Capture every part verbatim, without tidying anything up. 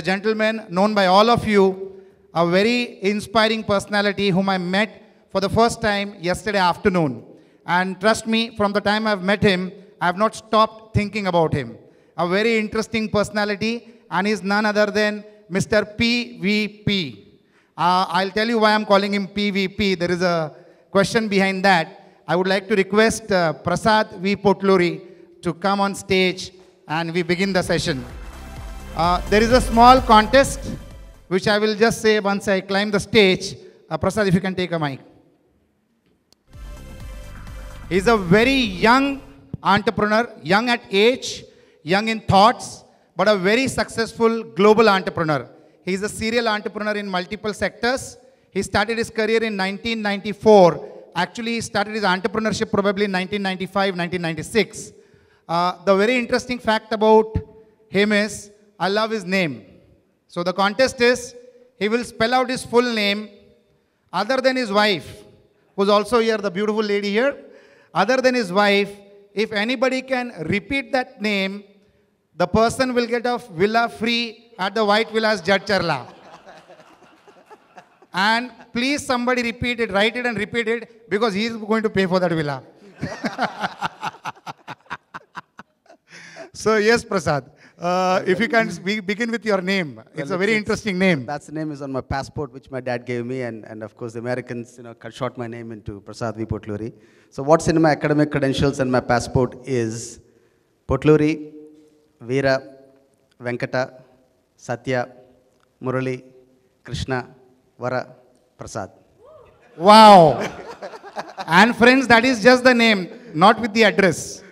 a gentleman known by all of you, a very inspiring personality whom I met for the first time yesterday afternoon. And trust me, from the time I've met him, I've not stopped thinking about him. A very interesting personality, and he's none other than Mister P V P. Uh, I'll tell you why I'm calling him P V P. There is a question behind that. I would like to request uh, Prasad V. Potluri to come on stage and we begin the session. Uh, there is a small contest, which I will just say once I climb the stage. Uh, Prasad, if you can take a mic. He's a very young entrepreneur, young at age, young in thoughts, but a very successful global entrepreneur. He's a serial entrepreneur in multiple sectors. He started his career in nineteen ninety-four. Actually, he started his entrepreneurship probably in nineteen ninety-five, nineteen ninety-six. Uh, the very interesting fact about him is, I love his name. So the contest is, he will spell out his full name, other than his wife, who's also here, the beautiful lady here. Other than his wife, if anybody can repeat that name, the person will get a villa free at the White Villas Jadcharla. And please somebody repeat it, write it and repeat it, because he's going to pay for that villa. So yes, Prasad. Uh, if you can be begin with your name. Well, it's a very it's, interesting name. That's the name is on my passport, which my dad gave me, and, and of course the Americans, you know, short my name into Prasad V. Potluri. So what's in my academic credentials and my passport is Potluri, Veera, Venkata, Satya, Murali, Krishna, Vara, Prasad. Wow! And friends, that is just the name, not with the address.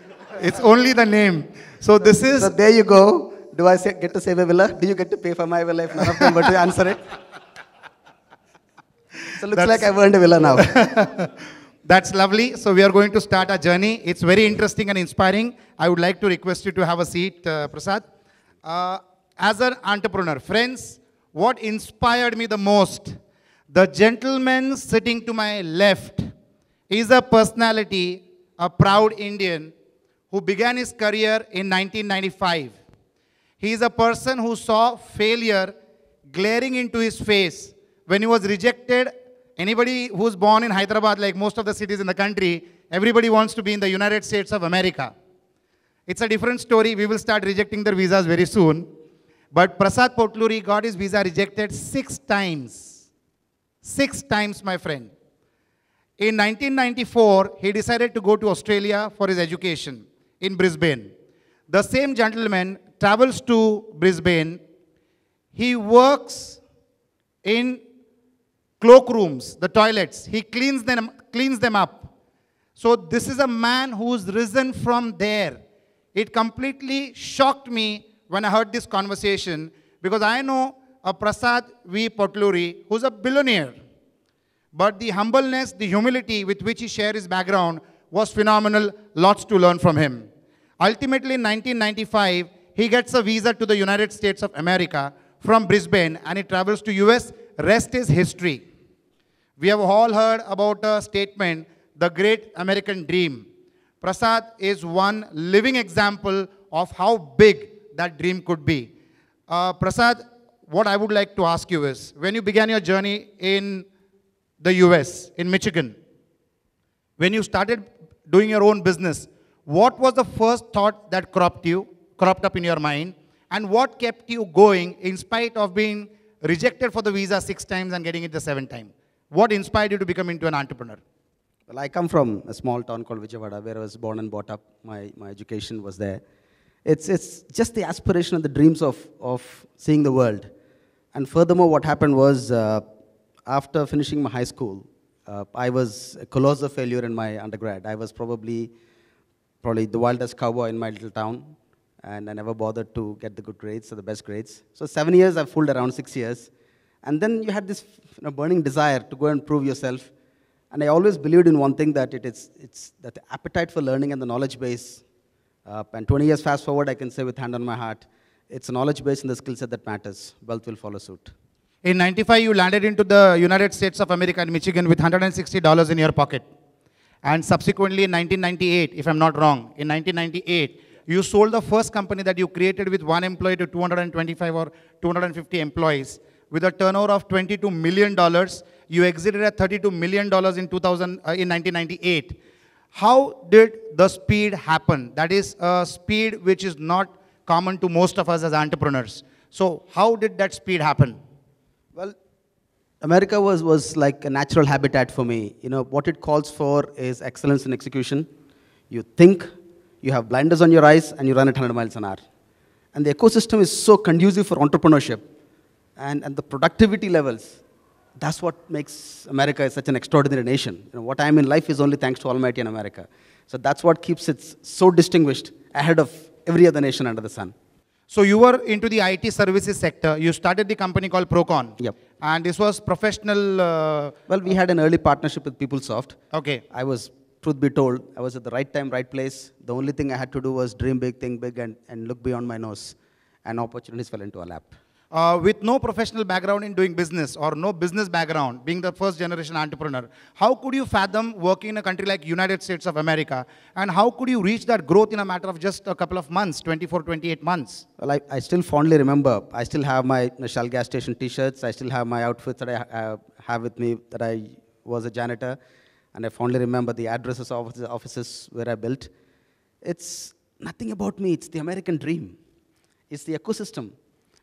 It's only the name. So this is... So there you go. Do I say, get to save a villa? Do you get to pay for my villa if none of them were to answer it? So looks that's, like I've earned a villa now. That's lovely. So we are going to start our journey. It's very interesting and inspiring. I would like to request you to have a seat, uh, Prasad. Uh, as an entrepreneur, friends, what inspired me the most? The gentleman sitting to my left is a personality, a proud Indian, who began his career in nineteen ninety-five. He is a person who saw failure glaring into his face when he was rejected. Anybody who's born in Hyderabad, like most of the cities in the country, everybody wants to be in the United States of America. It's a different story. We will start rejecting their visas very soon. But Prasad Potluri got his visa rejected six times. Six times, my friend. In nineteen ninety-four, he decided to go to Australia for his education in Brisbane. The same gentleman travels to Brisbane. He works in cloakrooms, the toilets. He cleans them, cleans them up. So this is a man who's risen from there. It completely shocked me when I heard this conversation, because I know a Prasad V. Potluri who's a billionaire. But the humbleness, the humility with which he shared his background was phenomenal. Lots to learn from him. Ultimately, in nineteen ninety-five, he gets a visa to the United States of America from Brisbane, and he travels to U S. Rest is history. We have all heard about a statement, the great American dream. Prasad is one living example of how big that dream could be. Uh, Prasad, what I would like to ask you is, when you began your journey in the U S, in Michigan, when you started doing your own business, what was the first thought that cropped you, cropped up in your mind, and what kept you going in spite of being rejected for the visa six times and getting it the seventh time? What inspired you to become into an entrepreneur? Well, I come from a small town called Vijayawada, where I was born and brought up. My, my education was there. It's, it's just the aspiration and the dreams of, of seeing the world. And furthermore, what happened was, uh, after finishing my high school, uh, I was a colossal failure in my undergrad. I was probably probably the wildest cowboy in my little town, and I never bothered to get the good grades or the best grades. So seven years, I fooled around six years. And then you had this you know, burning desire to go and prove yourself. And I always believed in one thing, that it is, it's that the appetite for learning and the knowledge base, uh, and twenty years fast forward, I can say with hand on my heart, it's a knowledge base and the skill set that matters. Wealth will follow suit. In ninety-five, you landed into the United States of America in Michigan with one hundred sixty dollars in your pocket. And subsequently, in nineteen ninety-eight, if I'm not wrong, in nineteen ninety-eight, You sold the first company that you created with one employee to two hundred twenty-five or two hundred fifty employees. With a turnover of twenty-two million dollars, you exited at thirty-two million dollars in, two thousand, uh, in nineteen ninety-eight. How did the speed happen? That is a speed which is not common to most of us as entrepreneurs. So how did that speed happen? Well, America was, was like a natural habitat for me. You know, what it calls for is excellence in execution. You think, you have blinders on your eyes, and you run at one hundred miles an hour. And the ecosystem is so conducive for entrepreneurship. And, and the productivity levels, that's what makes America such an extraordinary nation. You know, what I am in life is only thanks to Almighty and America. So that's what keeps it so distinguished ahead of every other nation under the sun. So you were into the I T services sector. You started the company called Procon. Yep. And this was professional... Uh, well, we had an early partnership with PeopleSoft. Okay. I was, truth be told, I was at the right time, right place. The only thing I had to do was dream big, think big, and, and look beyond my nose. And opportunities fell into our lap. Uh, with no professional background in doing business or no business background, being the first generation entrepreneur, how could you fathom working in a country like United States of America? And how could you reach that growth in a matter of just a couple of months, twenty-four, twenty-eight months? Well, I, I still fondly remember, I still have my Shell gas station t-shirts, I still have my outfits that I uh, have with me that I was a janitor, and I fondly remember the addresses of the offices where I built. It's nothing about me, it's the American dream. It's the ecosystem.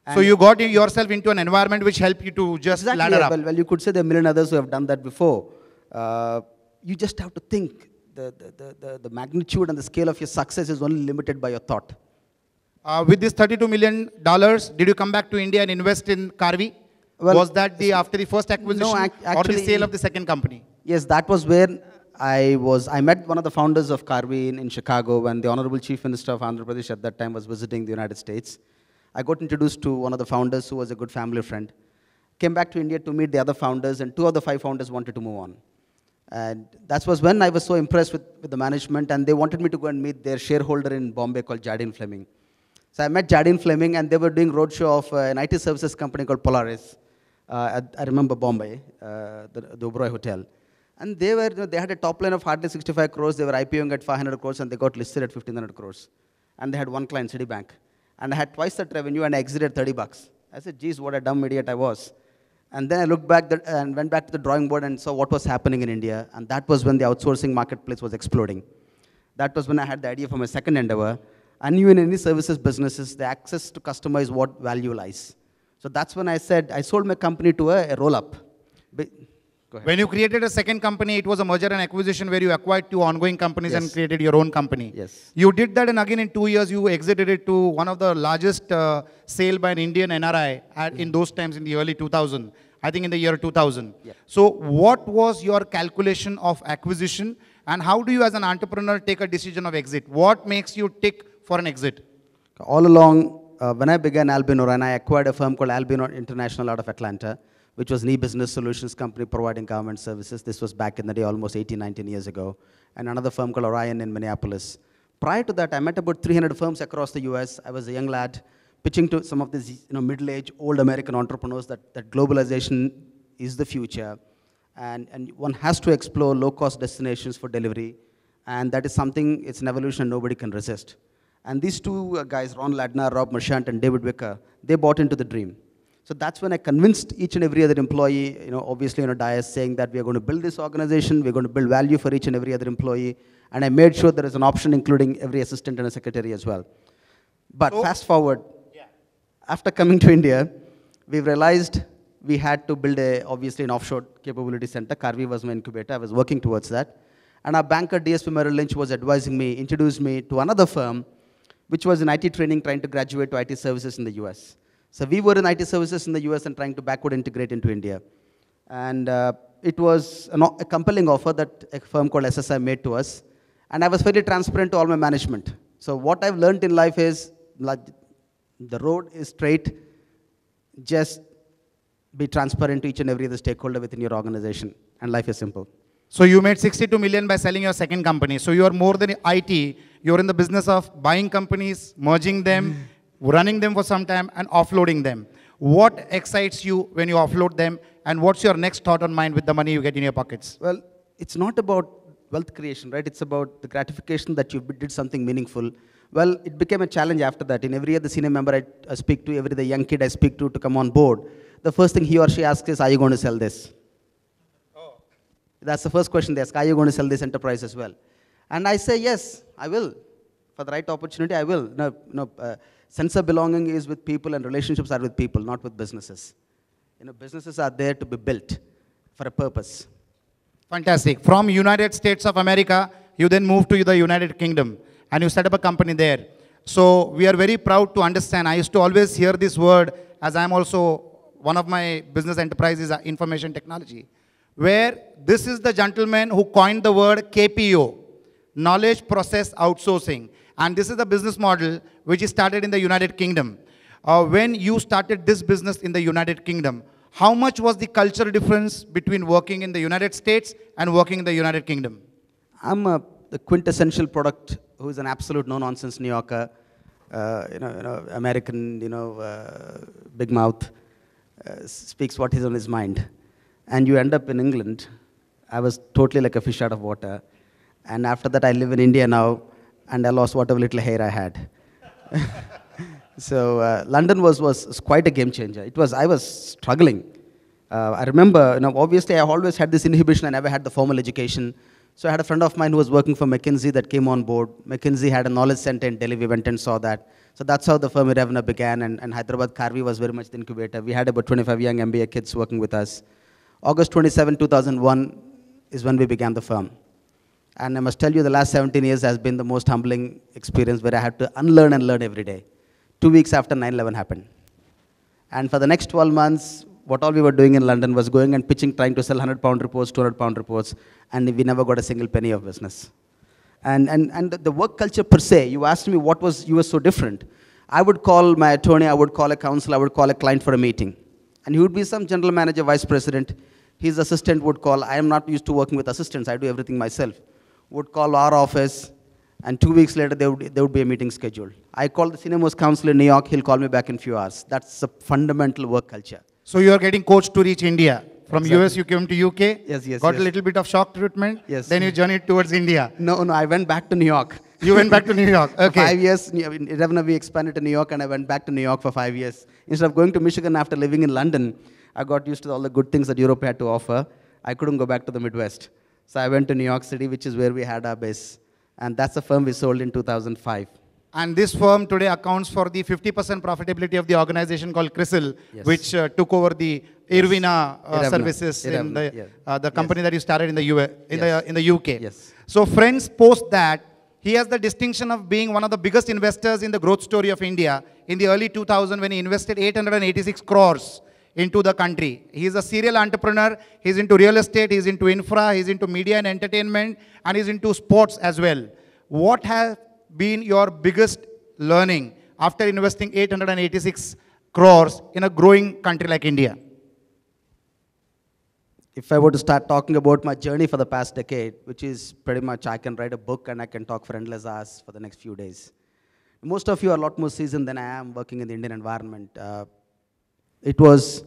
And so you got yourself into an environment which helped you to just exactly, ladder yeah. up. Well, well, you could say there are a million others who have done that before. Uh, you just have to think. The, the, the, the magnitude and the scale of your success is only limited by your thought. Uh, with this thirty-two million dollars, did you come back to India and invest in Karvy? Well, was that the after the first acquisition no, ac actually, or the sale of the second company? Yes, that was where I was. I met one of the founders of Karvy in, in Chicago when the Honorable Chief Minister of Andhra Pradesh at that time was visiting the United States. I got introduced to one of the founders who was a good family friend. Came back to India to meet the other founders, and two of the five founders wanted to move on. And that was when I was so impressed with, with the management, and they wanted me to go and meet their shareholder in Bombay called Jardin Fleming. So I met Jardin Fleming, and they were doing roadshow of uh, an I T services company called Polaris. Uh, I, I remember Bombay, uh, the, the Oberoi Hotel. And they, were, they had a top line of hardly sixty-five crores. They were IPOing at five hundred crores, and they got listed at fifteen hundred crores. And they had one client, Citibank. And I had twice that revenue, and I exited thirty bucks. I said, geez, what a dumb idiot I was. And then I looked back the, and went back to the drawing board and saw what was happening in India. And that was when the outsourcing marketplace was exploding. That was when I had the idea for my second endeavor. I knew in any services businesses, the access to customer is what value lies. So that's when I said, I sold my company to a, a roll-up. When you created a second company, it was a merger and acquisition where you acquired two ongoing companies yes. and created your own company. Yes. You did that, and again in two years, you exited it to one of the largest uh, sale by an Indian N R I at, mm. in those times in the early two thousands, I think in the year two thousand. Yeah. So what was your calculation of acquisition, and how do you as an entrepreneur take a decision of exit? What makes you tick for an exit? All along, uh, when I began Albion Orion, I acquired a firm called Albion International out of Atlanta, which was an e-business solutions company providing government services. This was back in the day, almost eighteen, nineteen years ago. And another firm called Orion in Minneapolis. Prior to that, I met about three hundred firms across the U S. I was a young lad, pitching to some of these you know, middle-aged, old American entrepreneurs that, that globalization is the future. And, and one has to explore low-cost destinations for delivery. And that is something, it's an evolution nobody can resist. And these two guys, Ron Ladner, Rob Marchant, and David Wicker, they bought into the dream. So that's when I convinced each and every other employee, you know, obviously on a dais, saying that we are going to build this organization, we're going to build value for each and every other employee, and I made sure there is an option including every assistant and a secretary as well. But oh. fast forward, yeah. after coming to India, we realized we had to build a, obviously an offshore capability center. Karvy was my incubator, I was working towards that. And our banker, D S P Merrill Lynch, was advising me, introduced me to another firm, which was in I T training, trying to graduate to I T services in the U S. So we were in I T services in the U S and trying to backward integrate into India. And uh, it was an, a compelling offer that a firm called S S I made to us. And I was very transparent to all my management. So what I've learned in life is, like, the road is straight. Just be transparent to each and every other stakeholder within your organization. And life is simple. So you made sixty-two million dollars by selling your second company. So you are more than I T. You're in the business of buying companies, merging them, mm. running them for some time, and offloading them. What excites you when you offload them, and what's your next thought on mind with the money you get in your pockets? Well, it's not about wealth creation, right? It's about the gratification that you did something meaningful, Well, it became a challenge after that. In every other senior member I, I speak to, every the young kid I speak to to come on board, the first thing he or she asks is, are you going to sell this? Oh. That's the first question they ask, are you going to sell this enterprise as well? And I say, yes, I will. For the right opportunity, I will. No, no, uh, sense of belonging is with people and relationships are with people, not with businesses. You know, businesses are there to be built for a purpose. Fantastic. From United States of America, you then moved to the United Kingdom and you set up a company there. So we are very proud to understand. I used to always hear this word, as I'm also one of my business enterprises, information technology, where this is the gentleman who coined the word K P O, knowledge process outsourcing. And this is the business model which is started in the United Kingdom. Uh, when you started this business in the United Kingdom, how much was the cultural difference between working in the United States and working in the United Kingdom? I'm a the quintessential product who is an absolute no-nonsense New Yorker, uh, you, know, you know, American, you know, uh, big mouth, uh, speaks what is on his mind. And you end up in England. I was totally like a fish out of water. And after that, I live in India now, and I lost whatever little hair I had. So uh, London was, was quite a game changer. It was, I was struggling. Uh, I remember, you know, obviously I always had this inhibition. I never had the formal education. So I had a friend of mine who was working for McKinsey that came on board. McKinsey had a knowledge center in Delhi. We went and saw that. So that's how the firm Irevna began, and, and Hyderabad Karvy was very much the incubator. We had about twenty-five young M B A kids working with us. August twenty-seventh, two thousand one is when we began the firm. And I must tell you, the last seventeen years has been the most humbling experience where I had to unlearn and learn every day. Two weeks after nine eleven happened. And for the next twelve months, what all we were doing in London was going and pitching, trying to sell one hundred pound reports, two hundred pound reports, and we never got a single penny of business. And, and, and the work culture per se, you asked me what was, you were so different. I would call my attorney, I would call a counsel, I would call a client for a meeting. And he would be some general manager, vice president. His assistant would call. I am not used to working with assistants, I do everything myself. Would call our office, and two weeks later, there would, there would be a meeting scheduled. I called the senior most counsel in New York, he'll call me back in a few hours. That's a fundamental work culture. So you are getting coached to reach India. From exactly. U S you came to U K, yes, yes, got yes. a little bit of shock treatment, yes. then you journeyed towards India. No, no, I went back to New York. You went back to New York, okay. Five years, we expanded to New York and I went back to New York for five years. Instead of going to Michigan after living in London, I got used to all the good things that Europe had to offer. I couldn't go back to the Midwest. So I went to New York City, which is where we had our base. And that's the firm we sold in two thousand five. And this firm today accounts for the fifty percent profitability of the organization called CRISIL, yes. which uh, took over the Irevna uh, Irevna. services Irevna. in the, yes. uh, the company yes. that you started in the, U S, in yes. the, in the U K. Yes. So friends, post that, he has the distinction of being one of the biggest investors in the growth story of India in the early two thousands when he invested eight hundred eighty-six crores into the country. He is a serial entrepreneur, he's into real estate, he's into infra, he's into media and entertainment, and he's into sports as well. What has been your biggest learning after investing eight hundred eighty-six crores in a growing country like India? If I were to start talking about my journey for the past decade, which is pretty much I can write a book and I can talk for endless hours for the next few days. Most of you are a lot more seasoned than I am working in the Indian environment. Uh, it was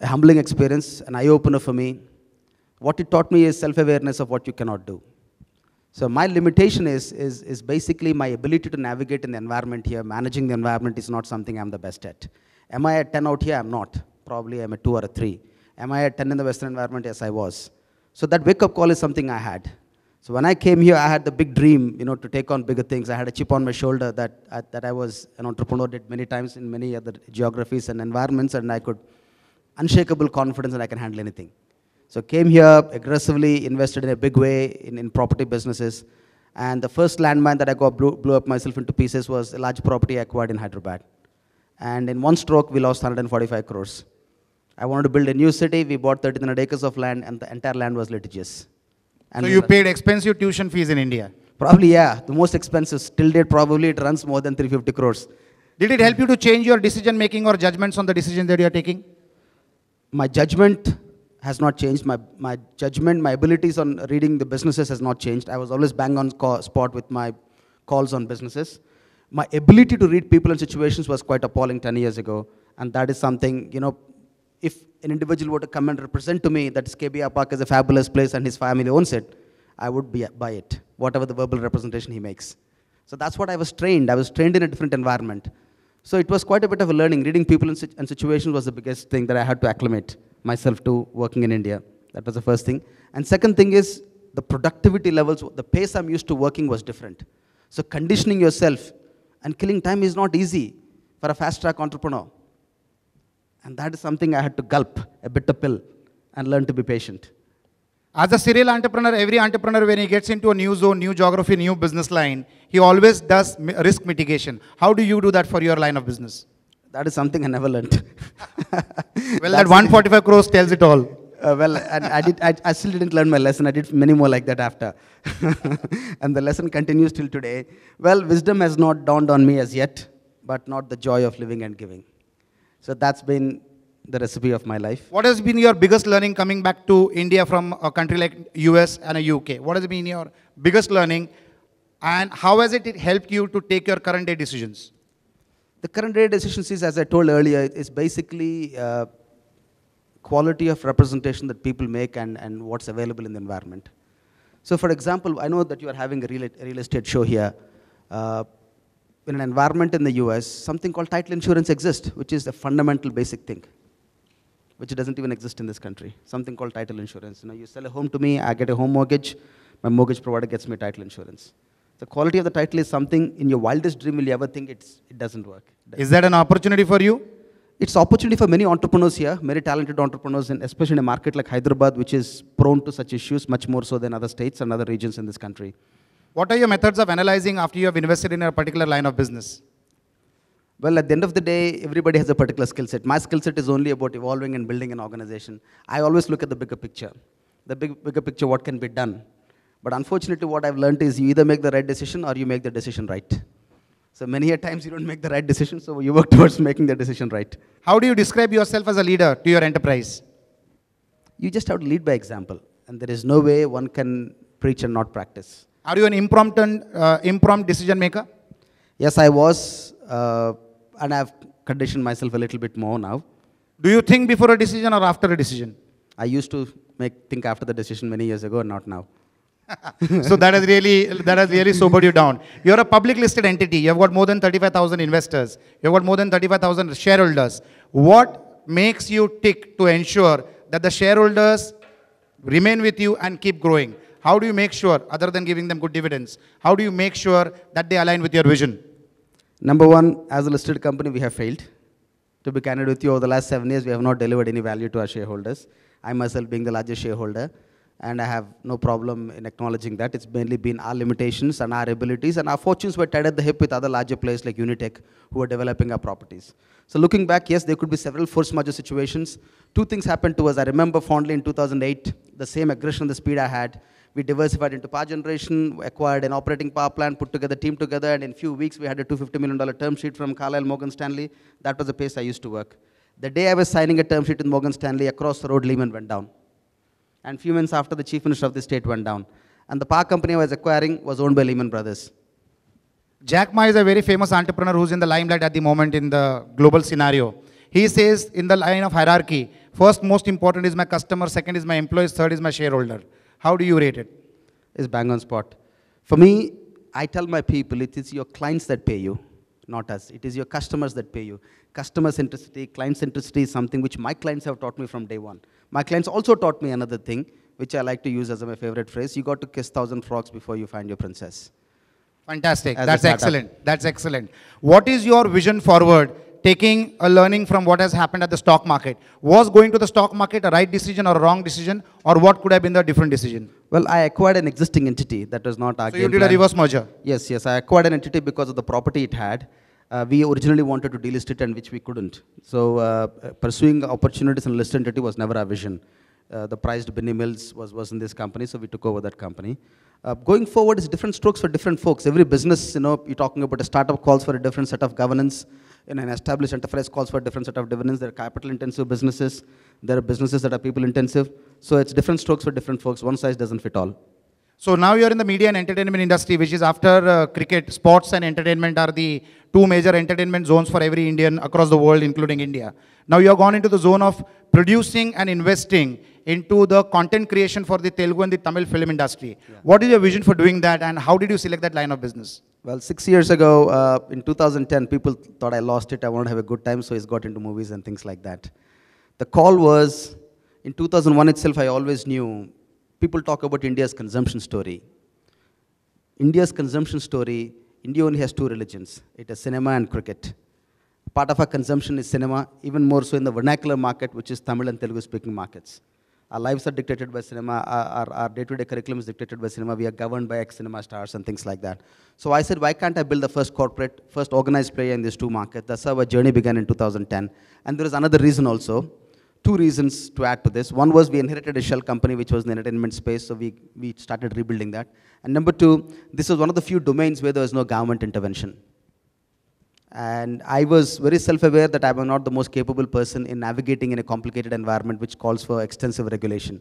a humbling experience, an eye-opener for me. What it taught me is self-awareness of what you cannot do. So my limitation is, is, is basically my ability to navigate in the environment here. Managing the environment is not something I'm the best at. Am I a ten out here? I'm not. Probably I'm a two or a three. Am I a ten in the Western environment? Yes, I was. So that wake-up call is something I had. So when I came here, I had the big dream, you know, to take on bigger things. I had a chip on my shoulder that, I, that I was an entrepreneur, did many times in many other geographies and environments, and I could unshakable confidence that I can handle anything. So came here, aggressively invested in a big way in, in property businesses. And the first landmine that I got blew, blew up myself into pieces was a large property I acquired in Hyderabad. And in one stroke, we lost one hundred forty-five crores. I wanted to build a new city. We bought thirteen hundred acres of land, and the entire land was litigious. And so you paid expensive tuition fees in India? Probably, yeah. The most expensive. Till date, probably it runs more than three hundred fifty crores. Did it help you to change your decision-making or judgments on the decisions that you are taking? My judgment has not changed. My, my judgment, my abilities on reading the businesses has not changed. I was always bang on spot with my calls on businesses. My ability to read people and situations was quite appalling ten years ago. And that is something, you know, if an individual were to come and represent to me that K B R Park is a fabulous place and his family owns it, I would be buy it, whatever the verbal representation he makes. So that's what I was trained. I was trained in a different environment. So it was quite a bit of a learning. Reading people and situations was the biggest thing that I had to acclimate myself to working in India. That was the first thing. And second thing is the productivity levels, the pace I'm used to working was different. So conditioning yourself and killing time is not easy for a fast-track entrepreneur. And that is something I had to gulp a bitter pill and learn to be patient. As a serial entrepreneur, every entrepreneur, when he gets into a new zone, new geography, new business line, he always does risk mitigation. How do you do that for your line of business? That is something I never learned. Well, that one forty-five crores tells it all. Uh, well, and I, did, I, I still didn't learn my lesson. I did many more like that after. And the lesson continues till today. Well, wisdom has not dawned on me as yet, but not the joy of living and giving. So that's been the recipe of my life. What has been your biggest learning coming back to India from a country like U S and a U K? What has been your biggest learning and how has it helped you to take your current day decisions? The current day decisions is, as I told earlier, is basically uh, quality of representation that people make and, and what's available in the environment. So for example, I know that you are having a real, a real estate show here. Uh, in an environment in the U S, something called title insurance exists, which is a fundamental basic thing, which doesn't even exist in this country. Something called title insurance. You know, you sell a home to me, I get a home mortgage, my mortgage provider gets me title insurance. The quality of the title is something in your wildest dream will you ever think it's, it doesn't work. Is that an opportunity for you? It's an opportunity for many entrepreneurs here, many talented entrepreneurs, and especially in a market like Hyderabad, which is prone to such issues, much more so than other states and other regions in this country. What are your methods of analyzing after you have invested in a particular line of business? Well, at the end of the day, everybody has a particular skill set. My skill set is only about evolving and building an organization. I always look at the bigger picture. The big, bigger picture, what can be done. But unfortunately, what I've learned is you either make the right decision or you make the decision right. So many a times you don't make the right decision, so you work towards making the decision right. How do you describe yourself as a leader to your enterprise? You just have to lead by example. And there is no way one can preach and not practice. Are you an impromptu, uh, impromptu decision maker? Yes, I was. Uh, And I've conditioned myself a little bit more now. Do you think before a decision or after a decision? I used to make think after the decision many years ago, not now. So that has really, that has really sobered you down. You're a public listed entity. You've got more than thirty-five thousand investors. You've got more than thirty-five thousand shareholders. What makes you tick to ensure that the shareholders remain with you and keep growing? How do you make sure, other than giving them good dividends, how do you make sure that they align with your vision? Number one, as a listed company, we have failed. To be candid with you, over the last seven years, we have not delivered any value to our shareholders. I myself being the largest shareholder, and I have no problem in acknowledging that. It's mainly been our limitations and our abilities, and our fortunes were tied at the hip with other larger players like Unitech, who are developing our properties. So looking back, yes, there could be several force majeure situations. Two things happened to us. I remember fondly in two thousand eight, the same aggression, the speed I had. We diversified into power generation, acquired an operating power plant, put together a team together, and in a few weeks we had a two hundred fifty million dollar term sheet from Carlyle Morgan Stanley. That was the pace I used to work. The day I was signing a term sheet with Morgan Stanley, across the road Lehman went down. And a few months after, the chief minister of the state went down. And the power company I was acquiring was owned by Lehman Brothers. Jack Ma is a very famous entrepreneur who's in the limelight at the moment in the global scenario. He says in the line of hierarchy, first most important is my customer, second is my employees, third is my shareholder. How do you rate it? It's bang on spot. For me, I tell my people, it is your clients that pay you, not us. It is your customers that pay you. Customer centricity, client centricity is something which my clients have taught me from day one. My clients also taught me another thing, which I like to use as my favorite phrase. You got to kiss thousand frogs before you find your princess. Fantastic. That's excellent. That's excellent. What is your vision forward? Taking a learning from what has happened at the stock market. Was going to the stock market a right decision or a wrong decision? Or what could have been the different decision? Well, I acquired an existing entity that was not our game plan. So you did a reverse merger? Yes, yes. I acquired an entity because of the property it had. Uh, we originally wanted to delist it and which we couldn't. So uh, pursuing opportunities in a listed entity was never our vision. Uh, the prized Binny Mills was, was in this company, so we took over that company. Uh, going forward, it's different strokes for different folks. Every business, you know, you're talking about a startup calls for a different set of governance. In an established enterprise calls for a different set of dividends. There are capital-intensive businesses. There are businesses that are people-intensive. So it's different strokes for different folks. One size doesn't fit all. So now you're in the media and entertainment industry, which is after uh, cricket, sports and entertainment are the two major entertainment zones for every Indian across the world, including India. Now you're gone into the zone of producing and investing into the content creation for the Telugu and the Tamil film industry. Yeah. What is your vision for doing that and how did you select that line of business? Well, six years ago, uh, in two thousand ten, people thought I lost it. I wanted to have a good time, so he's got into movies and things like that. The call was, in two thousand one itself, I always knew, people talk about India's consumption story. India's consumption story, India only has two religions. It is cinema and cricket. Part of our consumption is cinema, even more so in the vernacular market, which is Tamil and Telugu-speaking markets. Our lives are dictated by cinema, our day-to-day -day curriculum is dictated by cinema, we are governed by ex-cinema stars and things like that. So I said, why can't I build the first corporate, first organized player in these two markets? That's how our journey began in two thousand ten. And there is another reason also, two reasons to add to this. One was we inherited a shell company which was in the entertainment space, so we, we started rebuilding that. And number two, this was one of the few domains where there was no government intervention. And I was very self-aware that I am not the most capable person in navigating in a complicated environment which calls for extensive regulation.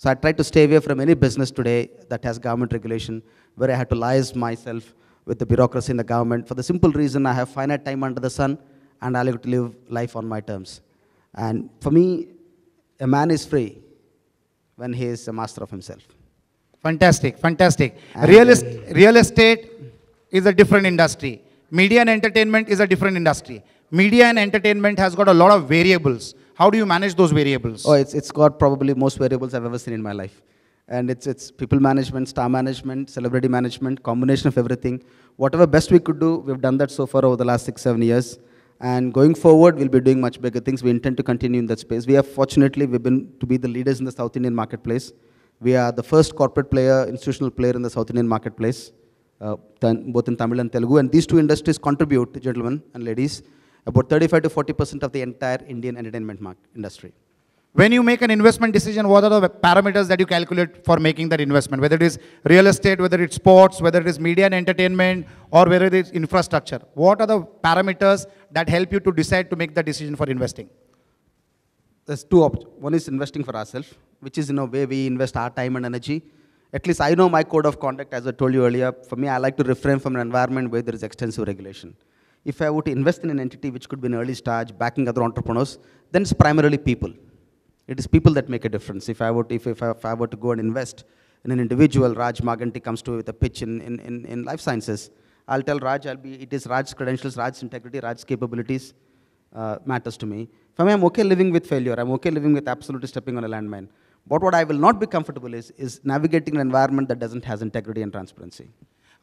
So I tried to stay away from any business today that has government regulation, where I had to liaise myself with the bureaucracy in the government for the simple reason I have finite time under the sun and I like to live life on my terms. And for me, a man is free when he is a master of himself. Fantastic, fantastic. Real, est real estate is a different industry. Media and entertainment is a different industry. Media and entertainment has got a lot of variables. How do you manage those variables? Oh, it's, it's got probably most variables I've ever seen in my life. And it's, it's people management, star management, celebrity management, combination of everything. Whatever best we could do, we've done that so far over the last six, seven years. And going forward, we'll be doing much bigger things. We intend to continue in that space. We have, fortunately, we've been to be the leaders in the South Indian marketplace. We are the first corporate player, institutional player in the South Indian marketplace. Uh, both in Tamil and Telugu, and these two industries contribute, gentlemen and ladies, about thirty-five to forty percent of the entire Indian entertainment market industry. When you make an investment decision, what are the parameters that you calculate for making that investment, whether it is real estate, whether it's sports, whether it is media and entertainment, or whether it is infrastructure? What are the parameters that help you to decide to make the decision for investing? There's two options. One is investing for ourselves, which is in a way we invest our time and energy. At least I know my code of conduct, as I told you earlier. For me, I like to refrain from an environment where there is extensive regulation. If I were to invest in an entity which could be an early stage, backing other entrepreneurs, then it's primarily people. It is people that make a difference. If I were to, if, if I, if I were to go and invest in an individual, Raj Maganti comes to me with a pitch in, in, in, in life sciences. I'll tell Raj, I'll be, it is Raj's credentials, Raj's integrity, Raj's capabilities uh, matters to me. For me, I'm okay living with failure. I'm okay living with absolutely stepping on a landmine. But what I will not be comfortable is, is navigating an environment that doesn't has integrity and transparency.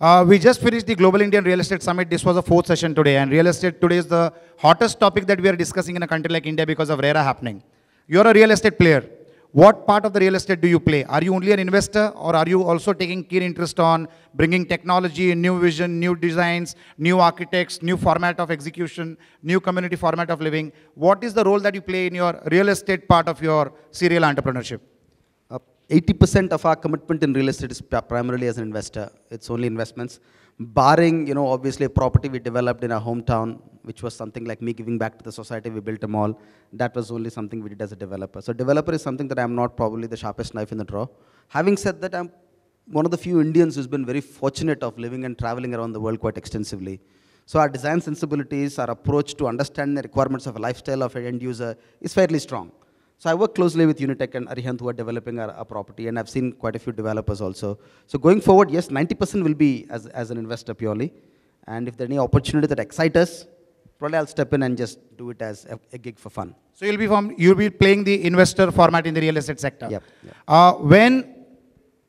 Uh, we just finished the Global Indian Real Estate Summit. This was the fourth session today. And real estate today is the hottest topic that we are discussing in a country like India because of RERA happening. You're a real estate player. What part of the real estate do you play? Are you only an investor, or are you also taking keen interest on bringing technology, new vision, new designs, new architects, new format of execution, new community format of living? What is the role that you play in your real estate part of your serial entrepreneurship? eighty percent of our commitment in real estate is primarily as an investor. It's only investments. Barring, you know, obviously a property we developed in our hometown, which was something like me giving back to the society, we built a mall. That was only something we did as a developer. So developer is something that I'm not probably the sharpest knife in the drawer. Having said that, I'm one of the few Indians who's been very fortunate of living and traveling around the world quite extensively. So our design sensibilities, our approach to understanding the requirements of a lifestyle of an end user is fairly strong. So I work closely with Unitech and Arihant who are developing our, our property, and I've seen quite a few developers also. So going forward, yes, ninety percent will be as, as an investor purely. And if there are any opportunity that excites us, probably I'll step in and just do it as a, a gig for fun. So you'll be, from, you'll be playing the investor format in the real estate sector. Yep, yep. Uh, when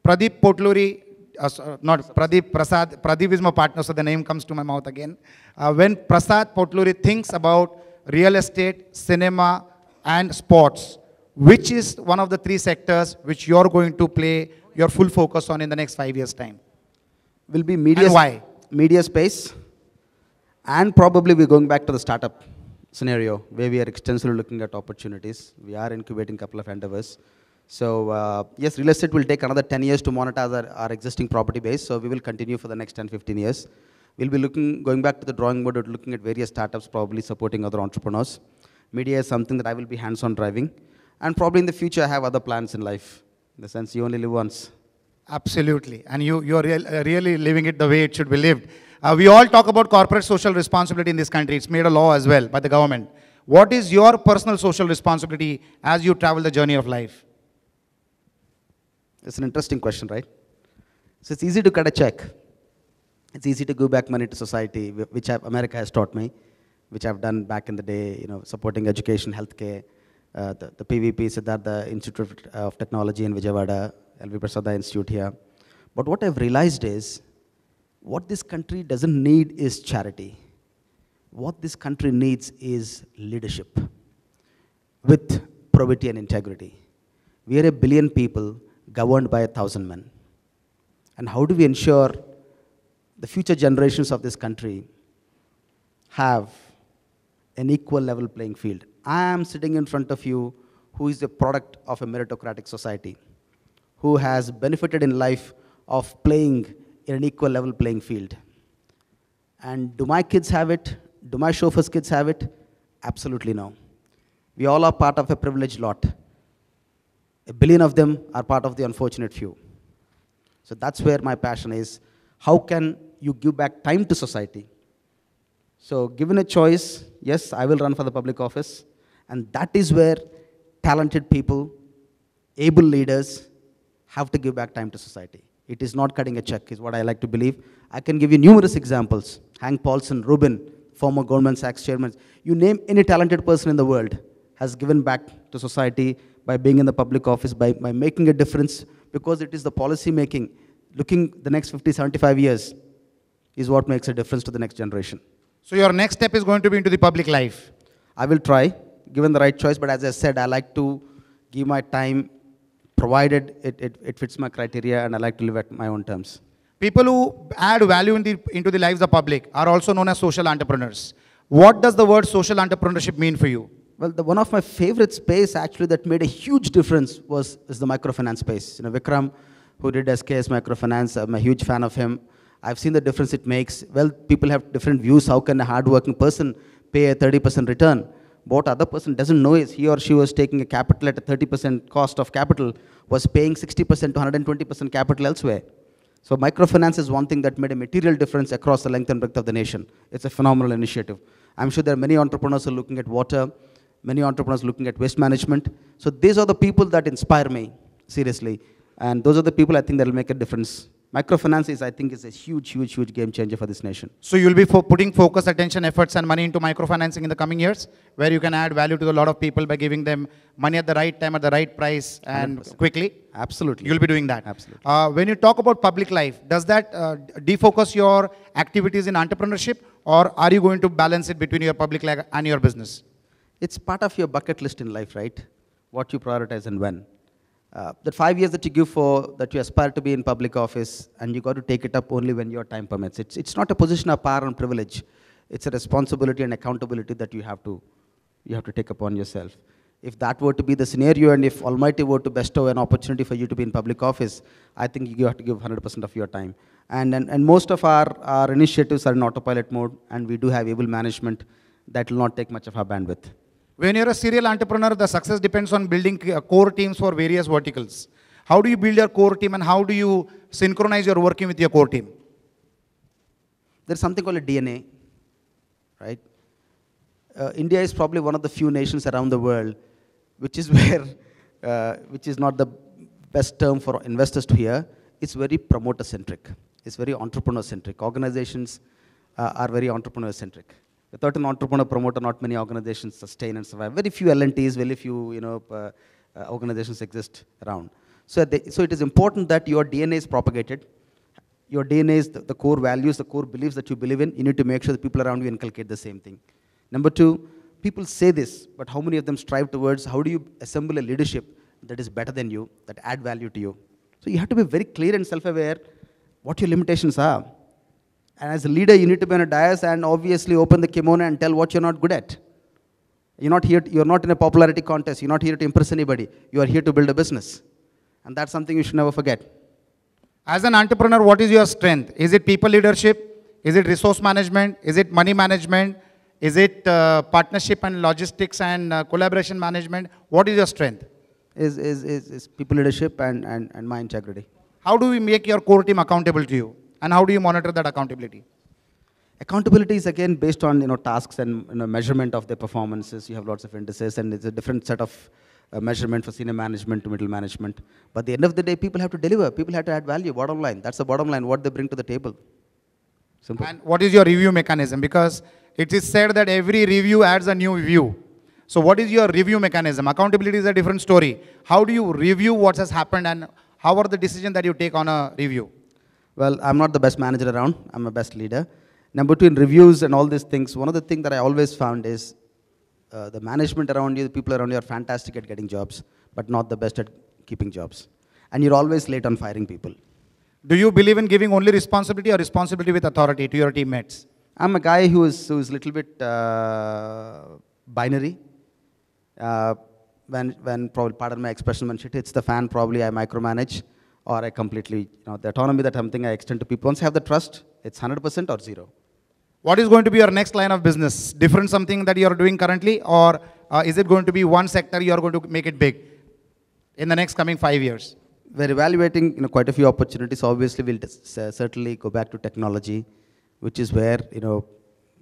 Pradeep Potluri, uh, sorry, not Pradeep, Prasad, Pradeep is my partner, so the name comes to my mouth again. Uh, when Prasad Potluri thinks about real estate, cinema, and sports, which is one of the three sectors which you're going to play your full focus on in the next five years' time? Will be media, and why? Media space, and probably we're going back to the startup scenario where we are extensively looking at opportunities. We are incubating a couple of endeavors. So uh, yes, real estate will take another ten years to monetize our, our existing property base, so we will continue for the next ten, fifteen years. We'll be looking, going back to the drawing board, looking at various startups, probably supporting other entrepreneurs. Media is something that I will be hands-on driving. And probably in the future, I have other plans in life. In the sense, you only live once. Absolutely. And you, you're real, uh, really living it the way it should be lived. Uh, we all talk about corporate social responsibility in this country. It's made a law as well by the government. What is your personal social responsibility as you travel the journey of life? It's an interesting question, right? So it's easy to cut a check. It's easy to give back money to society, which I've, America has taught me, which I've done back in the day, you know, supporting education, healthcare, uh, the, the P V P, Siddhartha Institute of Technology in Vijayawada, L V Prasad Institute here. But what I've realized is, what this country doesn't need is charity. What this country needs is leadership with probity and integrity. We are a billion people governed by a thousand men. And how do we ensure the future generations of this country have an equal level playing field? I am sitting in front of you who is the product of a meritocratic society, who has benefited in life of playing in an equal level playing field. And do my kids have it? Do my chauffeur's kids have it? Absolutely no. We all are part of a privileged lot. A billion of them are part of the unfortunate few. So that's where my passion is. How can you give back time to society? So given a choice, yes, I will run for the public office. And that is where talented people, able leaders, have to give back time to society. It is not cutting a check, is what I like to believe. I can give you numerous examples. Hank Paulson, Rubin, former Goldman Sachs chairman. You name any talented person in the world has given back to society by being in the public office, by, by making a difference, because it is the policy making, looking the next fifty, seventy-five years is what makes a difference to the next generation. So your next step is going to be into the public life? I will try, given the right choice, but as I said, I like to give my time provided it, it, it fits my criteria, and I like to live at my own terms. People who add value in the, into the lives of the public are also known as social entrepreneurs. What does the word social entrepreneurship mean for you? Well, the, one of my favorite space actually that made a huge difference was is the microfinance space. You know, Vikram, who did S K S microfinance, I'm a huge fan of him. I've seen the difference it makes. Well, people have different views. How can a hardworking person pay a thirty percent return? What other person doesn't know is he or she was taking a capital at a thirty percent cost of capital, was paying sixty percent to one hundred twenty percent capital elsewhere. So microfinance is one thing that made a material difference across the length and breadth of the nation. It's a phenomenal initiative. I'm sure there are many entrepreneurs who are looking at water, many entrepreneurs looking at waste management. So these are the people that inspire me, seriously. And those are the people I think that will make a difference. Microfinance is, I think, is a huge, huge, huge game changer for this nation. So you'll be fo putting focus, attention, efforts, and money into microfinancing in the coming years, where you can add value to a lot of people by giving them money at the right time, at the right price, and one hundred percent. Quickly. Absolutely. You'll be doing that. Absolutely. Uh, when you talk about public life, does that uh, defocus your activities in entrepreneurship, or are you going to balance it between your public life and your business? It's part of your bucket list in life, right? What you prioritize and when. Uh, the five years that you give for, that you aspire to be in public office, and you got to take it up only when your time permits. It's, it's not a position of power and privilege. It's a responsibility and accountability that you have to, you have to take upon yourself. If that were to be the scenario, and if Almighty were to bestow an opportunity for you to be in public office, I think you have to give one hundred percent of your time. And, and, and most of our, our initiatives are in autopilot mode, and we do have able management that will not take much of our bandwidth. When you're a serial entrepreneur, the success depends on building core teams for various verticals. How do you build your core team, and how do you synchronize your working with your core team? There's something called a D N A, right? Uh, India is probably one of the few nations around the world, which is where, uh, which is not the best term for investors to hear. It's very promoter-centric. It's very entrepreneur-centric. Organizations uh, are very entrepreneur-centric. Without an entrepreneur promoter, not many organizations sustain and survive. Very few L and Ts, very few you know, uh, uh, organizations exist around. So, they, so it is important that your D N A is propagated. Your D N A is the, the core values, the core beliefs that you believe in. You need to make sure the people around you inculcate the same thing. Number two, people say this, but how many of them strive towards, how do you assemble a leadership that is better than you, that add value to you? So you have to be very clear and self-aware what your limitations are. And as a leader, you need to be on a dais and obviously open the kimono and tell what you're not good at. You're not here to, you're not in a popularity contest. You're not here to impress anybody. You are here to build a business. And that's something you should never forget. As an entrepreneur, what is your strength? Is it people leadership? Is it resource management? Is it money management? Is it uh, partnership and logistics and uh, collaboration management? What is your strength? Is, is, is, is people leadership and, and, and my integrity. How do we make your core team accountable to you? And how do you monitor that accountability? Accountability is again based on you know, tasks and you know, measurement of their performances. You have lots of indices, and it's a different set of uh, measurement for senior management to middle management. But at the end of the day, people have to deliver. People have to add value, bottom line. That's the bottom line, what they bring to the table. Simple. And what is your review mechanism? Because it is said that every review adds a new view. So what is your review mechanism? Accountability is a different story. How do you review what has happened and how are the decisions that you take on a review? Well, I'm not the best manager around. I'm a best leader. Number two, in reviews and all these things, one of the things that I always found is uh, the management around you, the people around you are fantastic at getting jobs, but not the best at keeping jobs. And you're always late on firing people. Do you believe in giving only responsibility or responsibility with authority to your teammates? I'm a guy who is who is a little bit uh, binary. Uh, when, when probably, pardon my expression, when shit hits the fan, probably I micromanage or I completely, you know, the autonomy that I'm thinking I extend to people. Once I have the trust, it's one hundred percent or zero. What is going to be your next line of business? Different something that you're doing currently, or uh, is it going to be one sector you're going to make it big in the next coming five years? We're evaluating, you know, quite a few opportunities. Obviously, we'll uh, certainly go back to technology, which is where, you know,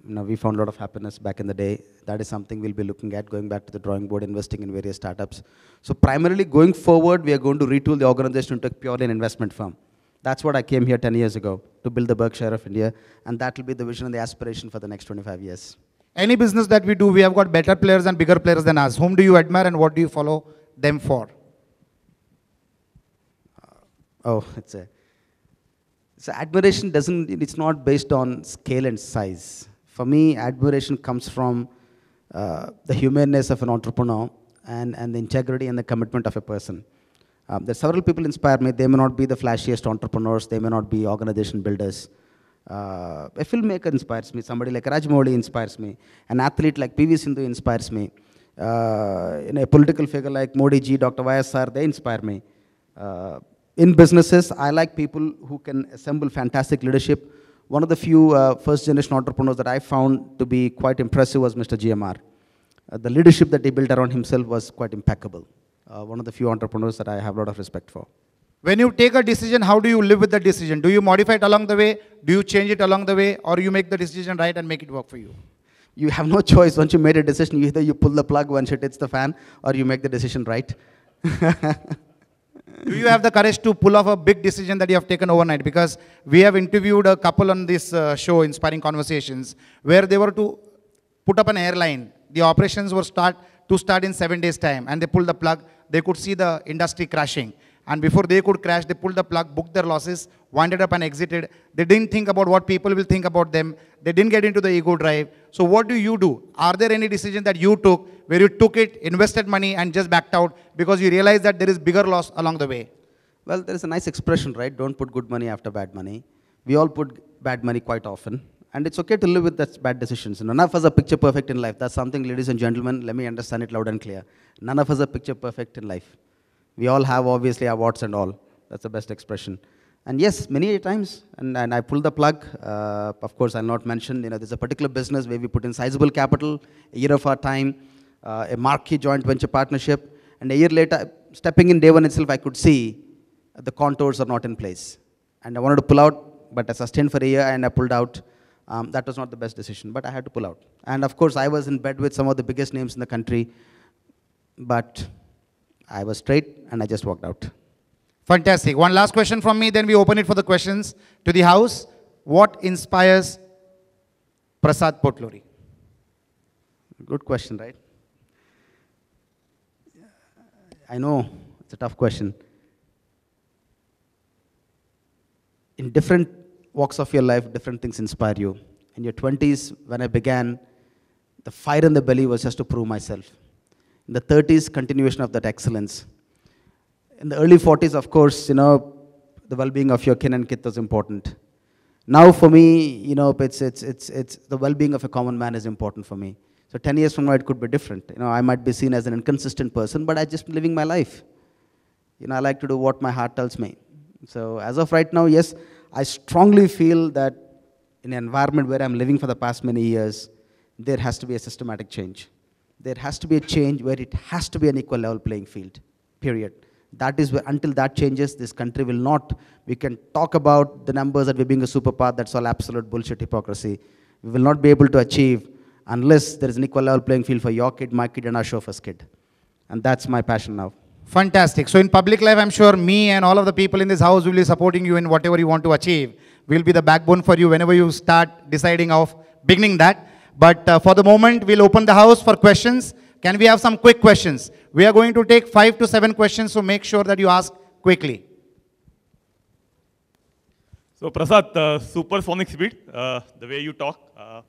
you know, we found a lot of happiness back in the day. That is something we'll be looking at, going back to the drawing board, investing in various startups. So primarily going forward, we are going to retool the organization into purely an investment firm. That's what I came here ten years ago, to build the Berkshire of India. And that will be the vision and the aspiration for the next twenty-five years. Any business that we do, we have got better players and bigger players than us. Whom do you admire and what do you follow them for? Oh, it's a, so admiration doesn't, it's not based on scale and size. For me, admiration comes from uh, the humanness of an entrepreneur and, and the integrity and the commitment of a person. Um, there are several people inspire me. They may not be the flashiest entrepreneurs. They may not be organization builders. Uh, a filmmaker inspires me. Somebody like Raj Modi inspires me. An athlete like P V Sindhu inspires me. Uh, in a political figure like Modi ji, Doctor Y S R, they inspire me. Uh, In businesses, I like people who can assemble fantastic leadership. One of the few uh, first-generation entrepreneurs that I found to be quite impressive was Mister G M R. Uh, the leadership that he built around himself was quite impeccable. Uh, one of the few entrepreneurs that I have a lot of respect for. When you take a decision, how do you live with the decision? Do you modify it along the way? Do you change it along the way? Or you make the decision right and make it work for you? You have no choice. Once you made a decision, either you pull the plug once it hits the fan, or you make the decision right. Do you have the courage to pull off a big decision that you have taken overnight? Because we have interviewed a couple on this uh, show, Inspiring Conversations, where they were to put up an airline. The operations were start to start in seven days' time, and they pulled the plug. They could see the industry crashing. And before they could crash, they pulled the plug, booked their losses, winded up and exited. They didn't think about what people will think about them. They didn't get into the ego drive. So what do you do? Are there any decisions that you took where you took it, invested money and just backed out because you realized that there is bigger loss along the way? Well, there's a nice expression, right? Don't put good money after bad money. We all put bad money quite often. And it's okay to live with that bad decisions. None of us are picture perfect in life. That's something, ladies and gentlemen, let me understand it loud and clear. None of us are picture perfect in life. We all have, obviously, our warts and all. That's the best expression. And yes, many times, and, and I pulled the plug. Uh, of course, I'll not mention, you know, there's a particular business where we put in sizable capital, a year of our time, uh, a marquee joint venture partnership. And a year later, stepping in day one itself, I could see the contours are not in place. And I wanted to pull out, but I sustained for a year and I pulled out. Um, that was not the best decision, but I had to pull out. And of course, I was in bed with some of the biggest names in the country. But I was straight and I just walked out. Fantastic. One last question from me, then we open it for the questions to the house. What inspires Prasad Potluri? Good question, right? I know it's a tough question. In different walks of your life, different things inspire you. In your twenties, when I began, the fire in the belly was just to prove myself. In the thirties, continuation of that excellence. In the early forties, of course, you know, the well-being of your kin and kith was important. Now for me, you know, it's, it's, it's, it's the well-being of a common man is important for me. So ten years from now, it could be different. You know, I might be seen as an inconsistent person, but I'm just living my life. You know, I like to do what my heart tells me. So as of right now, yes, I strongly feel that in an environment where I'm living for the past many years, there has to be a systematic change. There has to be a change where it has to be an equal level playing field, period. That is where, until that changes, this country will not. We can talk about the numbers that we're being a superpower. That's all absolute bullshit hypocrisy. We will not be able to achieve unless there is an equal level playing field for your kid, my kid, and our chauffeur's kid. And that's my passion now. Fantastic. So in public life, I'm sure me and all of the people in this house will be supporting you in whatever you want to achieve. will be the backbone for you whenever you start deciding of beginning that. But uh, for the moment, we'll open the house for questions. Can we have some quick questions? We are going to take five to seven questions, so make sure that you ask quickly. So Prasad, uh, supersonic speed, uh, the way you talk. Uh,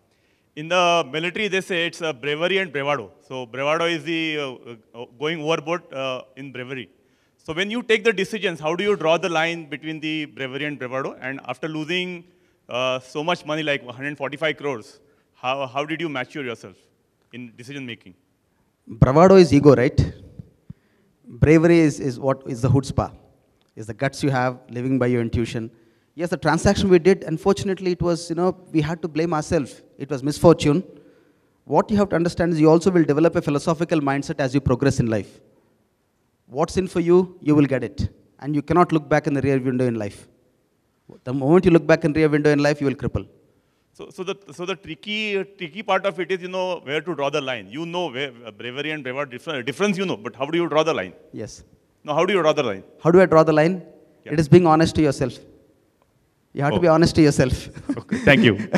in the military, they say it's uh, bravery and bravado. So bravado is the uh, uh, going overboard uh, in bravery. So when you take the decisions, how do you draw the line between the bravery and bravado? And after losing uh, so much money, like one hundred forty-five crores, how, how did you mature yourself in decision making? Bravado is ego, right? Bravery is, is what is the chutzpah. It's the guts you have, living by your intuition. Yes, the transaction we did, unfortunately, it was, you know, we had to blame ourselves. It was misfortune. What you have to understand is you also will develop a philosophical mindset as you progress in life. What's in for you, you will get it. And you cannot look back in the rear window in life. The moment you look back in the rear window in life, you will cripple. So, so the, so the tricky, tricky part of it is, you know, where to draw the line. You know, where, uh, bravery and bravado, difference, difference you know, but how do you draw the line? Yes. Now, how do you draw the line? How do I draw the line? Yeah. It is being honest to yourself. You have oh. to be honest to yourself. Okay, thank you.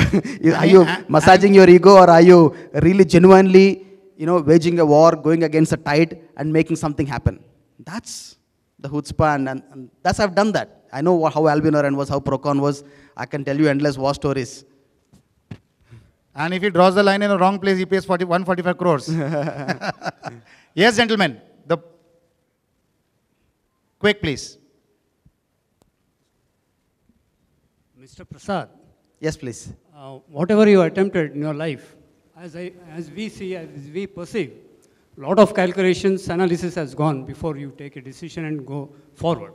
Are you massaging your ego, or are you really genuinely, you know, waging a war, going against the tide and making something happen? That's the chutzpah, and, and, and that's I've done that. I know how Albion Orion was, how Procon was. I can tell you endless war stories. And if he draws the line in the wrong place, he pays one hundred forty-five crores. Yes, gentlemen. The quick, please. Mister Prasad. Yes, please. Uh, whatever you attempted in your life, as, I, as we see, as we perceive, a lot of calculations, analysis has gone before you take a decision and go forward.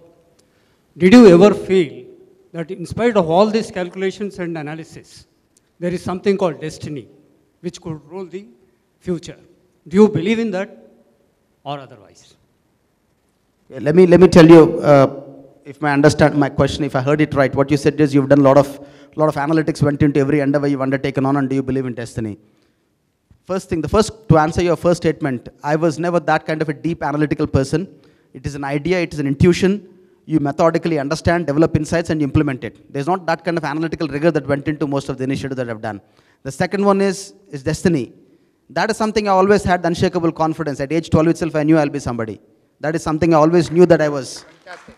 Did you ever feel that in spite of all these calculations and analysis, there is something called destiny, which could rule the future? Do you believe in that or otherwise? Yeah, let me, let me tell you, uh, if I understand my question, if I heard it right, what you said is you've done a lot of, lot of analytics, went into every endeavor you've undertaken on, and do you believe in destiny? First thing, the first, to answer your first statement, I was never that kind of a deep analytical person. It is an idea, it is an intuition. You methodically understand, develop insights, and implement it. There's not that kind of analytical rigor that went into most of the initiatives that I've done. The second one is, is destiny. That is something I always had unshakable confidence. At age twelve itself, I knew I'll be somebody. That is something I always knew that I was. Fantastic.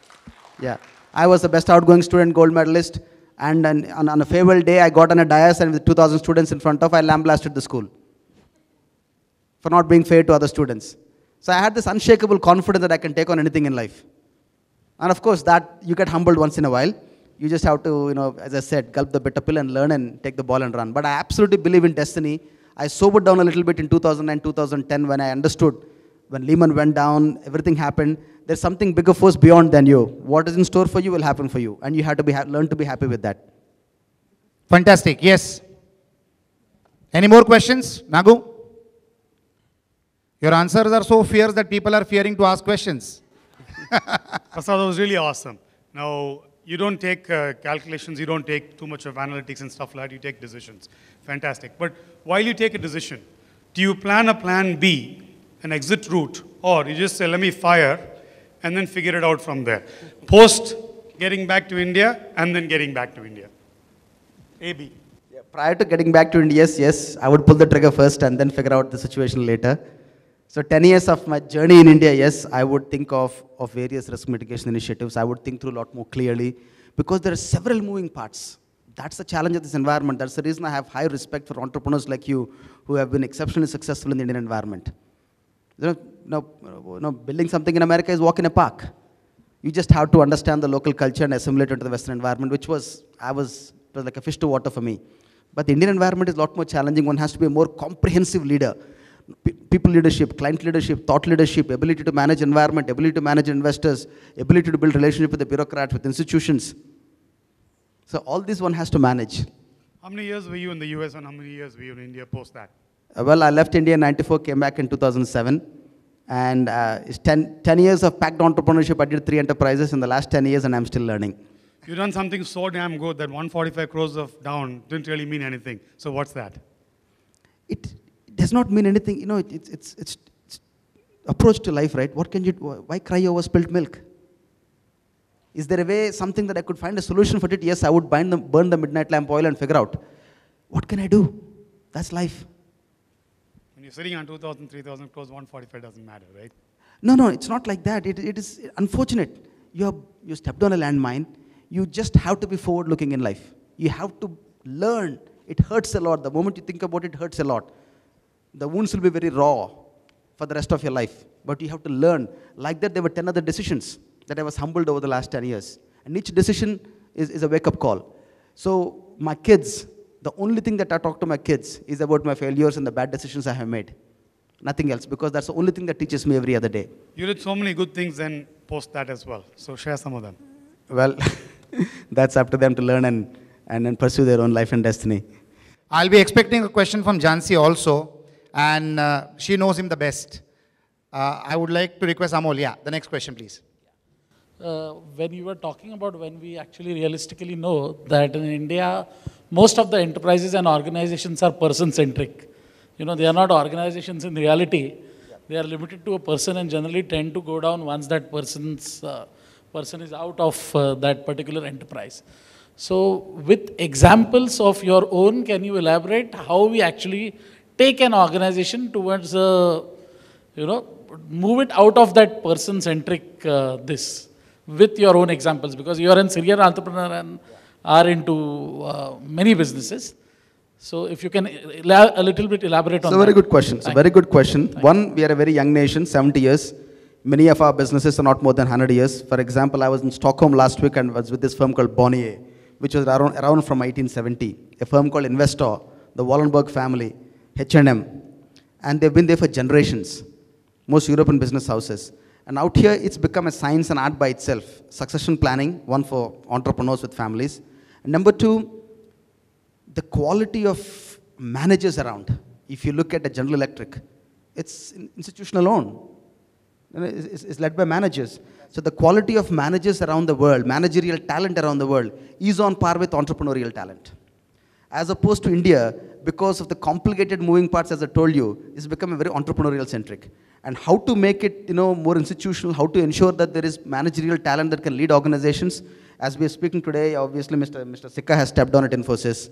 Yeah. I was the best outgoing student, gold medalist, and an, on, on a farewell day, I got on a dais, and with two thousand students in front of, I lambasted the school for not being fair to other students. So I had this unshakable confidence that I can take on anything in life. And of course, that you get humbled once in a while. You just have to, you know, as I said, gulp the bitter pill and learn and take the ball and run. But I absolutely believe in destiny. I sobered down a little bit in two thousand nine, two thousand ten when I understood, when Lehman went down, everything happened. There's something bigger force beyond than you. What is in store for you will happen for you. And you have to be ha learn to be happy with that. Fantastic. Yes. Any more questions? Nagu? Your answers are so fierce that people are fearing to ask questions. Prasad, that was really awesome. Now, you don't take uh, calculations, you don't take too much of analytics and stuff like that, you take decisions. Fantastic. But while you take a decision, do you plan a plan B, an exit route, or you just say, let me fire, and then figure it out from there? Post getting back to India, and then getting back to India. A, B. Yeah, prior to getting back to India, yes, yes, I would pull the trigger first and then figure out the situation later. So ten years of my journey in India, yes, I would think of, of various risk mitigation initiatives. I would think through a lot more clearly because there are several moving parts. That's the challenge of this environment. That's the reason I have high respect for entrepreneurs like you who have been exceptionally successful in the Indian environment. You know, you know, building something in America is walk in a park. You just have to understand the local culture and assimilate into the Western environment, which was, I was, it was like a fish to water for me. But the Indian environment is a lot more challenging. One has to be a more comprehensive leader. People leadership, client leadership, thought leadership, ability to manage environment, ability to manage investors, ability to build relationship with the bureaucrats, with institutions. So all this one has to manage. How many years were you in the U S and how many years were you in India post that? Uh, well, I left India in ninety-four, came back in two thousand seven. And uh, it's ten years of packed entrepreneurship. I did three enterprises in the last ten years and I'm still learning. You've done something so damn good that one hundred forty-five crores of down didn't really mean anything. So what's that? It... does not mean anything, you know, it, it's, it's, it's, it's approach to life, right? What can you, why cry over spilt milk? Is there a way, something that I could find a solution for it? Yes, I would bind the, burn the midnight lamp oil and figure out, what can I do? That's life. When you're sitting on two thousand, three thousand crores, one forty-five doesn't matter, right? No, no, it's not like that. It, it is unfortunate. You have, you stepped on a landmine. You just have to be forward-looking in life. You have to learn. It hurts a lot. The moment you think about it, it hurts a lot. The wounds will be very raw for the rest of your life. But you have to learn. Like that, there were ten other decisions that I was humbled over the last ten years. And each decision is, is a wake-up call. So my kids, the only thing that I talk to my kids is about my failures and the bad decisions I have made. Nothing else, because that's the only thing that teaches me every other day. You did so many good things and post that as well. So share some of them. Well, that's up to them to learn and, and, and pursue their own life and destiny. I'll be expecting a question from Jansi also. And uh, she knows him the best. Uh, I would like to request Amol, yeah, the next question, please. Uh, when you were talking about when we actually realistically know that in India, most of the enterprises and organizations are person-centric. You know, they are not organizations in reality. Yeah. They are limited to a person and generally tend to go down once that person's uh, person is out of uh, that particular enterprise. So with examples of your own, can you elaborate how we actually take an organization towards, uh, you know, move it out of that person-centric uh, this with your own examples? Because you are a serial entrepreneur and yeah. are into uh, many businesses. So if you can a little bit elaborate on that. It's a very good question. It's a very good question. One, we are a very young nation, seventy years. Many of our businesses are not more than one hundred years. For example, I was in Stockholm last week and was with this firm called Bonnier, which was around, around from eighteen seventy. A firm called Investor, the Wallenberg family, H and M. And they've been there for generations, most European business houses. And out here, it's become a science and art by itself. Succession planning, one for entrepreneurs with families. And number two, the quality of managers around. If you look at a General Electric, it's institutional owned. It's, it's led by managers. So the quality of managers around the world, managerial talent around the world, is on par with entrepreneurial talent. As opposed to India, because of the complicated moving parts, as I told you, it's become a very entrepreneurial centric. And how to make it, you know, more institutional, how to ensure that there is managerial talent that can lead organizations. As we are speaking today, obviously Mister Mister Sikka has stepped on at Infosys.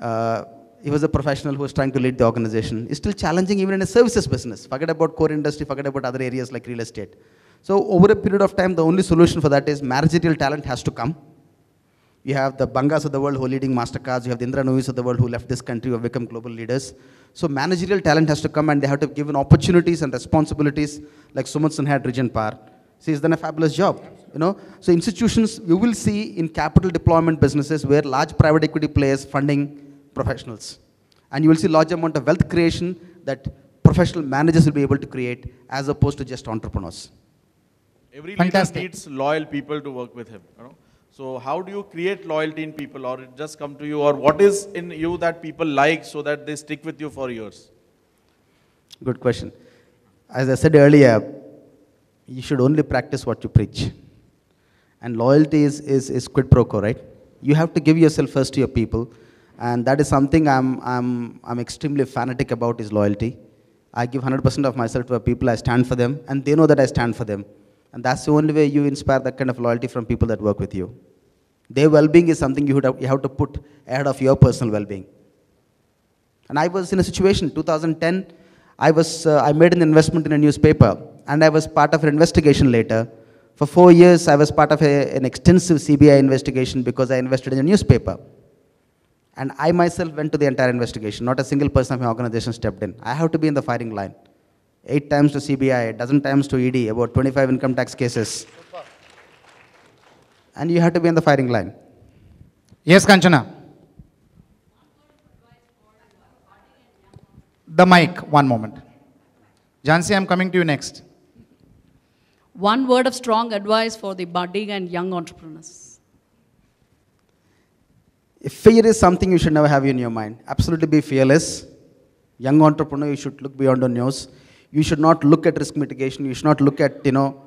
Uh, he was a professional who was trying to lead the organization. It's still challenging even in a services business. Forget about core industry, forget about other areas like real estate. So over a period of time, the only solution for that is managerial talent has to come. You have the Bangas of the world who are leading MasterCards. You have the Indra Nooyis of the world who left this country or become global leaders. So managerial talent has to come and they have to be given opportunities and responsibilities like Sumant Sinha had Regent Power. So he's done a fabulous job. You know, so institutions, you will see in capital deployment businesses where large private equity players funding professionals, and you will see large amount of wealth creation that professional managers will be able to create as opposed to just entrepreneurs. Every leader needs loyal people to work with him, you know? So how do you create loyalty in people, or it just come to you, or what is in you that people like so that they stick with you for years? Good question. As I said earlier, you should only practice what you preach, and loyalty is, is, is quid pro quo, right? You have to give yourself first to your people. And that is something I'm, I'm, I'm extremely fanatic about, is loyalty. I give one hundred percent of myself to our people, I stand for them, and they know that I stand for them. And that's the only way you inspire that kind of loyalty from people that work with you. Their well-being is something you, would have, you have to put ahead of your personal well-being. And I was in a situation, two thousand ten, I, was, uh, I made an investment in a newspaper, and I was part of an investigation later. For four years, I was part of a, an extensive C B I investigation because I invested in a newspaper. And I myself went to the entire investigation. Not a single person of my organization stepped in. I have to be in the firing line. Eight times to C B I, a dozen times to E D, about twenty-five income tax cases. Super. And you have to be in the firing line. Yes, Kanchana. The mic, one moment. Jansi, I'm coming to you next. One word of strong advice for the budding and young entrepreneurs. If fear is something you should never have in your mind, absolutely be fearless. Young entrepreneur, you should look beyond your nose. You should not look at risk mitigation. You should not look at, you know,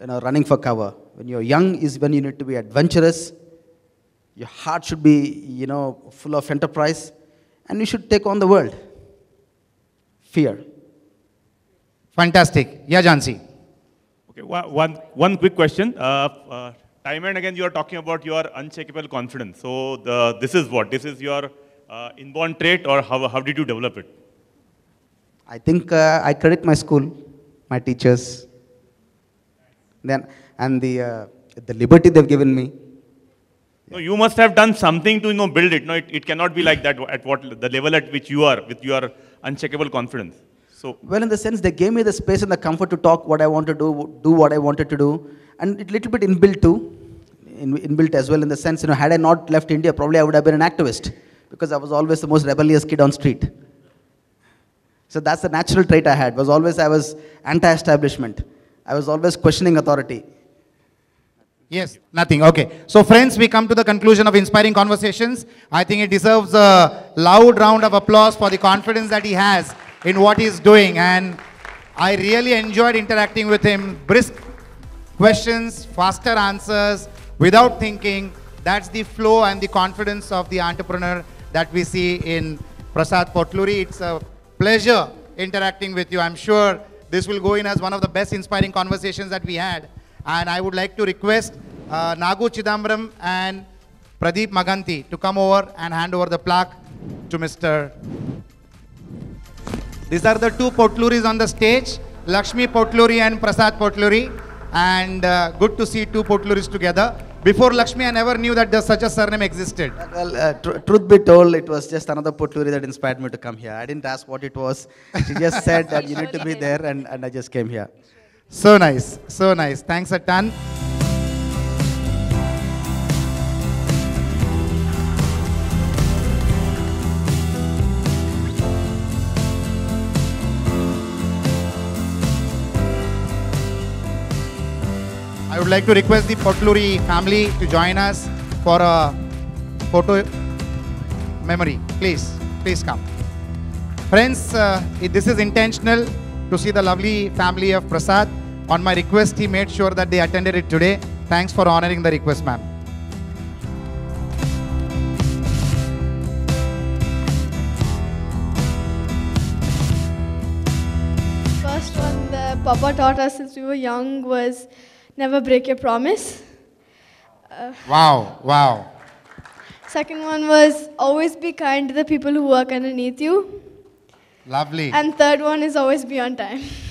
you know, running for cover. When you're young is when you need to be adventurous. Your heart should be, you know, full of enterprise. And you should take on the world. Fear. Fantastic. Yeah, Jansi. Okay, one, one quick question. Uh, uh, time and again you are talking about your unshakable confidence. So the, this is what? This is your uh, inborn trait, or how, how did you develop it? I think uh, I credit my school, my teachers, then, and the, uh, the liberty they've given me. No, you must have done something to you know, build it. No, it, it cannot be like that at what the level at which you are, with your unshakable confidence. So well, in the sense, they gave me the space and the comfort to talk what I want to do, do what I wanted to do. And it little bit inbuilt too, in, inbuilt as well in the sense, you know, had I not left India, probably I would have been an activist because I was always the most rebellious kid on street. So that's the natural trait I had, was always I was anti-establishment. I was always questioning authority. Yes, nothing. Okay. So friends, we come to the conclusion of Inspiring Conversations. I think it deserves a loud round of applause for the confidence that he has in what he's doing. And I really enjoyed interacting with him. Brisk questions, faster answers, without thinking. That's the flow and the confidence of the entrepreneur that we see in Prasad Potluri. It's a pleasure interacting with you. I'm sure this will go in as one of the best Inspiring Conversations that we had. And I would like to request uh, Nagu Chidambaram and Pradeep Maganti to come over and hand over the plaque to Mister These are the two Potluris on the stage, Lakshmi Potluri and Prasad Potluri. And uh, good to see two Potluris together. Before Lakshmi, I never knew that such a surname existed. Well, uh, tr truth be told, it was just another Potluri that inspired me to come here. I didn't ask what it was. She just said that you need to be there, and, and I just came here. So nice, so nice. Thanks a ton. I would like to request the Potluri family to join us for a photo memory. Please, please come. Friends, uh, this is intentional to see the lovely family of Prasad. On my request, he made sure that they attended it today. Thanks for honoring the request, ma'am. First one that Papa taught us since we were young was never break a promise. Uh, wow, wow. Second one was always be kind to the people who work underneath you. Lovely. And third one is always be on time.